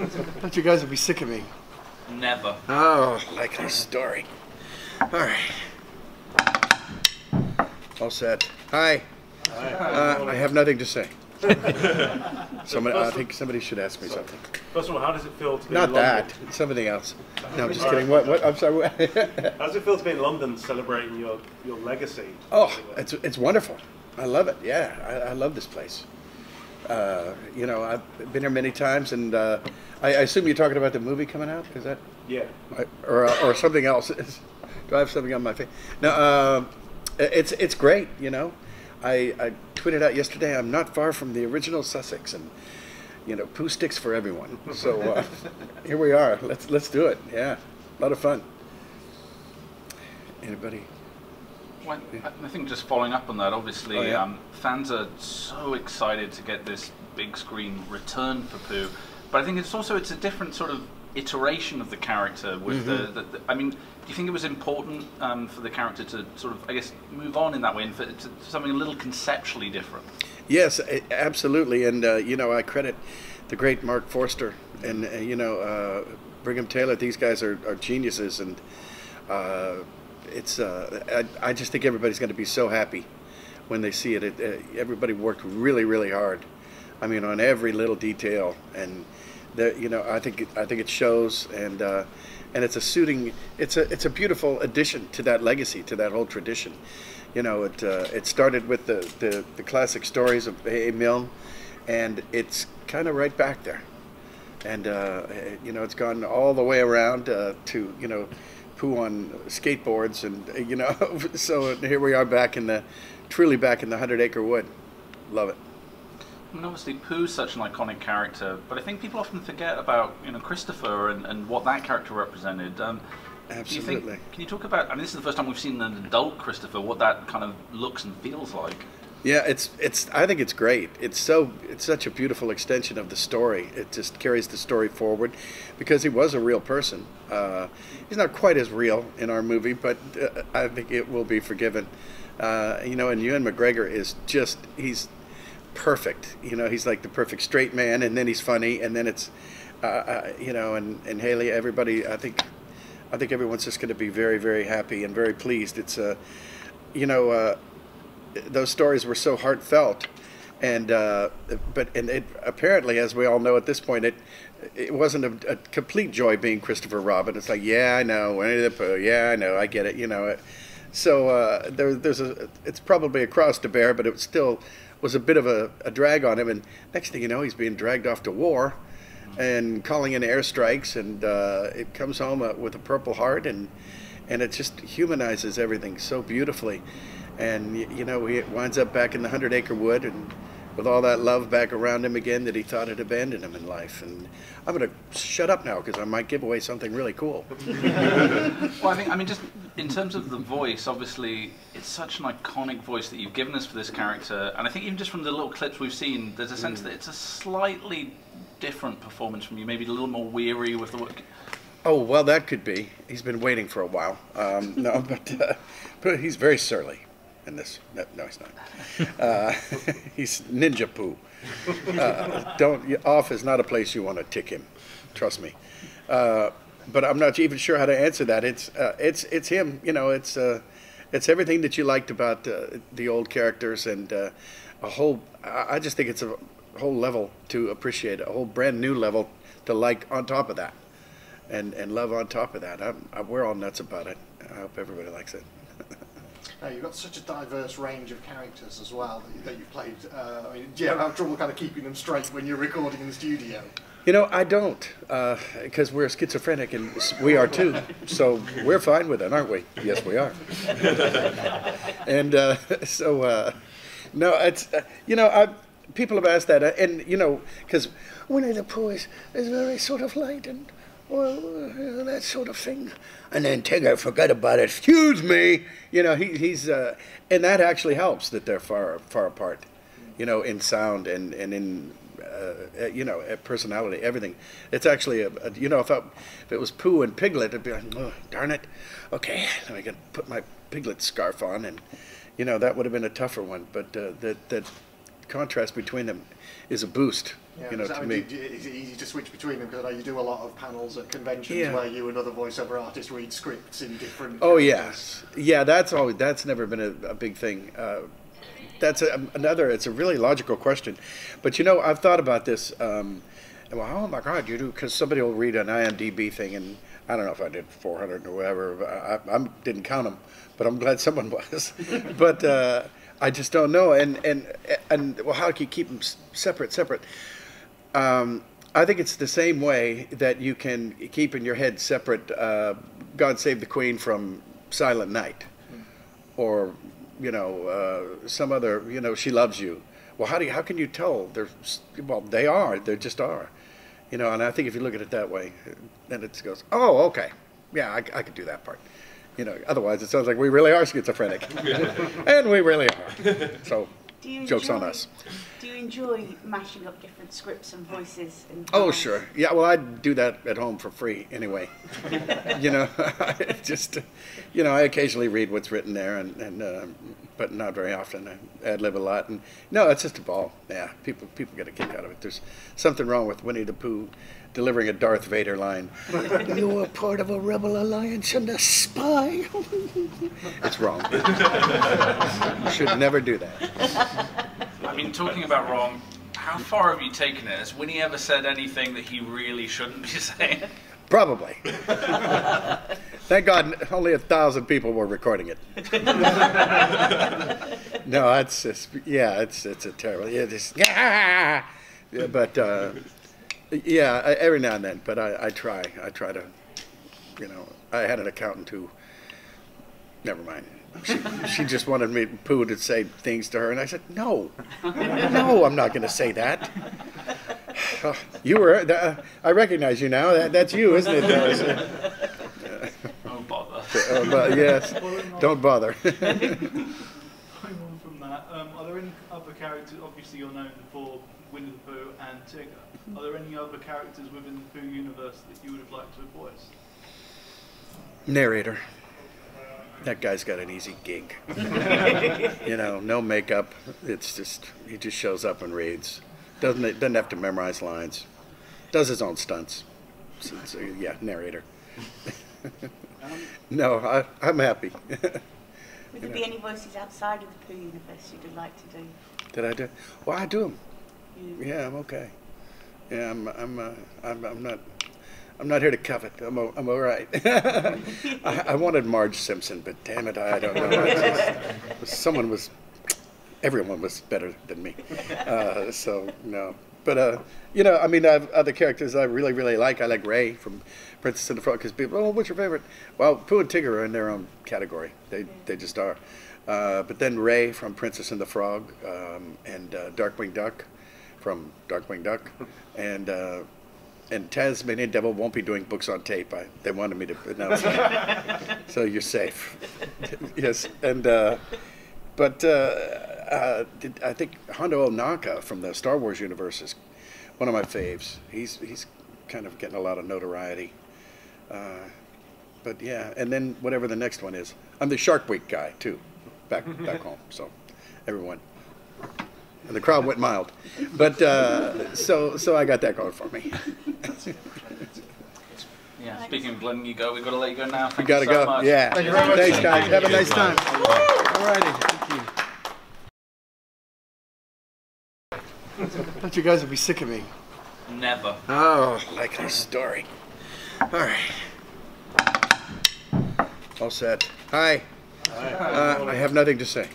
I thought you guys would be sick of me. Never. Oh, likely story. All right. All set. Hi. Hi. I have nothing to say. Somebody, I think somebody should ask me something. First of all, how does it feel to be in London? Not that. It's something else. No, I'm just kidding. What? I'm sorry. How does it feel to be in London celebrating your legacy? Oh, it's wonderful. I love it. Yeah, I love this place. You know, I've been here many times, and I assume you're talking about the movie coming out. Is that? Yeah. Or something else. Do I have something on my face? No. It's great. You know, I tweeted out yesterday. I'm not far from the original Sussex, and you know, poo sticks for everyone. So here we are. Let's do it. Yeah, a lot of fun. Anybody? Well, I think just following up on that, obviously, oh, yeah. Fans are so excited to get this big screen return for Pooh, but I think it's a different sort of iteration of the character. With mm-hmm. I mean, do you think it was important for the character to sort of, I guess, move on in that way and for to something a little conceptually different? Yes, absolutely, and you know, I credit the great Mark Forster and you know Brigham Taylor. These guys are geniuses, and. It's I just think everybody's going to be so happy when they see it. Everybody worked really hard. I mean, on every little detail, and you know, I think it shows, and it's a suiting. It's a beautiful addition to that legacy, to that whole tradition. You know, it started with the classic stories of A. A. Milne, and it's kind of right back there, and you know, it's gone all the way around to you know. Pooh on skateboards, and you know, so here we are back in the, truly back in the 100-acre wood. Love it. I mean, obviously Pooh's such an iconic character, but I think people often forget about, you know, Christopher and what that character represented. Absolutely. Can you talk about, I mean, this is the first time we've seen an adult Christopher, what that kind of looks and feels like. Yeah, I think it's great. It's such a beautiful extension of the story. It just carries the story forward, because he was a real person. He's not quite as real in our movie, but I think it will be forgiven. You know, and Ewan McGregor is just, he's perfect. You know, he's like the perfect straight man, and then he's funny, and then it's, you know, and Haley, everybody, I think everyone's just going to be very happy and very pleased. It's, you know, those stories were so heartfelt, and it apparently, as we all know at this point, it wasn't a complete joy being Christopher Robin. It's like, yeah, I know, Winnie the Pooh, yeah, I know, I get it, you know. So it's probably a cross to bear, but it still was a bit of a drag on him. And next thing you know, he's being dragged off to war, and calling in airstrikes, and it comes home with a Purple Heart, and it just humanizes everything so beautifully. And, you know, he winds up back in the 100-acre wood, and with all that love back around him again that he thought had abandoned him in life. And I'm going to shut up now, because I might give away something really cool. Well, I mean, just in terms of the voice, obviously, it's such an iconic voice that you've given us for this character. And I think even just from the little clips we've seen, there's a sense that it's a slightly different performance from you, maybe a little more weary with the work. Oh, well, that could be. He's been waiting for a while. No, but he's very surly. In this, no, he's not. He's Ninja Poo. Off is not a place you want to tick him. Trust me. But I'm not even sure how to answer that. It's him. You know, it's everything that you liked about the old characters, and a whole. I just think it's a whole level to appreciate, a whole brand new level to like on top of that, and love on top of that. We're all nuts about it. I hope everybody likes it. Now, you've got such a diverse range of characters as well that you've played. I mean, do you have trouble kind of keeping them straight when you're recording in the studio? You know, I don't, because we're schizophrenic, and we are too. So we're fine with it, aren't we? Yes, we are. And no, it's, you know, people have asked that, and, you know, because Winnie the Pooh is very sort of light and, well, that sort of thing. And then Tigger, forget about it. Excuse me. You know, he's and that actually helps that they're far apart, you know, in sound and in, you know, personality, everything. It's actually, you know, if it was Pooh and Piglet, it'd be like, oh, darn it. Okay, now I can put my Piglet scarf on. And, you know, that would have been a tougher one. But that contrast between them is a boost. Yeah, you know, to me. It's easy to switch between them because I know you do a lot of panels at conventions where you and other voiceover artists read scripts in different. Oh yes, yeah. That's always never been a big thing. That's another. It's a really logical question, but you know, I've thought about this. Well, oh my God, you do, because somebody will read an IMDb thing, and I don't know if I did 400 or whatever. I didn't count them, but I'm glad someone was. But I just don't know, and well, how can you keep them separate? I think it's the same way that you can keep in your head separate God Save the Queen from Silent Night, or, you know, some other, you know, She Loves You. Well, how can you tell? They just are, you know, and I think if you look at it that way, then it goes, oh, okay, yeah, I could do that part. You know, otherwise it sounds like we really are schizophrenic, and we really are, so... Joke's on us. Do you enjoy mashing up different scripts and voices? And oh, sure. Yeah, well, I do that at home for free anyway. You know, I just, you know, I occasionally read what's written there, and but not very often. I ad-lib a lot. And no, it's just a ball. Yeah, people get a kick out of it. There's something wrong with Winnie the Pooh delivering a Darth Vader line. You were part of a Rebel Alliance and a spy. It's wrong. You should never do that. I mean, talking about wrong, how far have you taken it? Has Winnie ever said anything that he really shouldn't be saying? Probably. Thank God only 1,000 people were recording it. No, it's just, yeah, it's a terrible, yeah, just, yeah, but, yeah, every now and then, but I try to, you know, I had an accountant who, never mind, she just wanted me, Pooh, to say things to her, and I said, no, I'm not going to say that. You were, I recognize you now, that's you, isn't it? Don't bother. Yes, don't bother. From that, are there any other characters, obviously you're known for Winnie the Pooh and Tigger. Are there any other characters within the Pooh universe that you would have liked to have voiced? Narrator. That guy's got an easy gig. You know, no makeup. It's just, he just shows up and reads. Doesn't have to memorize lines. Does his own stunts. So yeah, narrator. No, I'm happy. Would there be any voices outside of the Pooh universe you'd like to do? Did I do? Well, I do them. Yeah, I'm okay. Yeah, I'm not here to covet. I'm all right. I wanted Marge Simpson, but damn it, I don't know. Everyone was better than me. So no, but you know, I mean, I've other characters I really, really like. I like Ray from Princess and the Frog, because people, oh, what's your favorite? Well, Pooh and Tigger are in their own category. They just are. But then Ray from Princess and the Frog, and Darkwing Duck. From Darkwing Duck, and Tasmanian Devil won't be doing books on tape. They wanted me to announce it. So you're safe. Yes, and I think Hondo Ohnaka from the Star Wars universe is one of my faves. He's kind of getting a lot of notoriety, but yeah. And then whatever the next one is, I'm the Shark Week guy too, back home. So everyone. And the crowd went mild, but so I got that going for me. Yeah. Speaking of blending, you go. We've got to let you go now. Thank you so much. Yeah. Thank you very much. Thanks, guys. Have a nice time. All righty. Thank you. I thought you guys would be sick of me. Never. Oh, like this story. All right. All set. Hi. I have nothing to say.